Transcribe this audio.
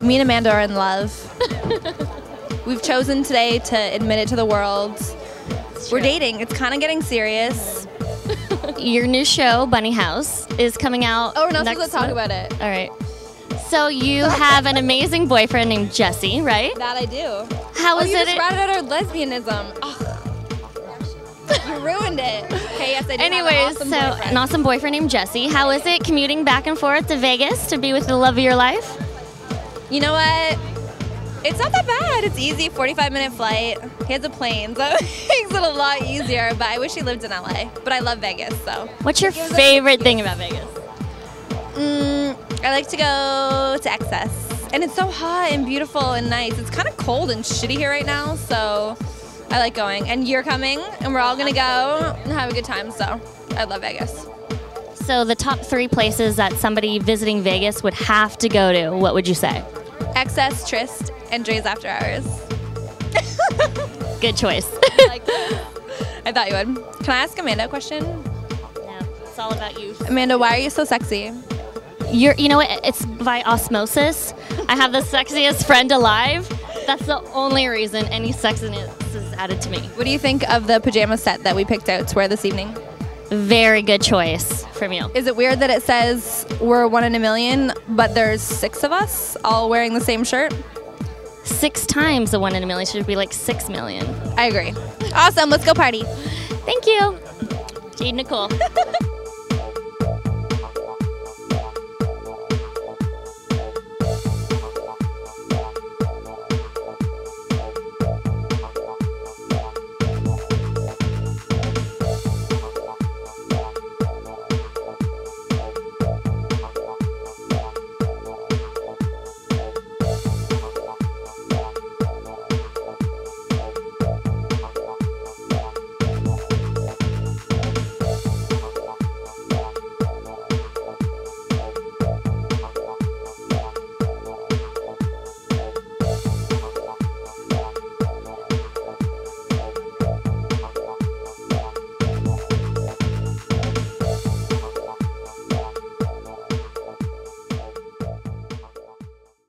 Me and Amanda are in love. We've chosen today to admit it to the world. We're dating. It's kind of getting serious. Your new show, Bunny House, is coming out. Oh, we're not supposed to talk about it. All right. So you have an amazing boyfriend named Jesse, right? That I do. How is it? You just brought out our lesbianism. Oh, you ruined it. Okay, yes, I do. Anyways, so an awesome boyfriend named Jesse. How is it commuting back and forth to Vegas to be with the love of your life? You know what? It's not that bad. It's easy, 45-minute flight. He has a plane, so it makes it a lot easier. But I wish he lived in LA. But I love Vegas, so. What's your favorite thing about Vegas? I like to go to XS. And it's so hot and beautiful and nice. It's kind of cold and shitty here right now, so I like going. And you're coming, and we're all going to go and have a good time, so I love Vegas. So the top three places that somebody visiting Vegas would have to go to, what would you say? XS, Tryst, and Dre's After Hours. Good choice. I like that. I thought you would. Can I ask Amanda a question? No, it's all about you. Amanda, why are you so sexy? You know what? It's by osmosis. I have the sexiest friend alive. That's the only reason any sexiness is added to me. What do you think of the pajama set that we picked out to wear this evening? Very good choice from you. Is it weird that it says we're 1 in a million, but there's 6 of us all wearing the same shirt? 6 times the 1 in a million, should be like 6 million. I agree. Awesome, let's go party. Thank you. Jayde Nicole.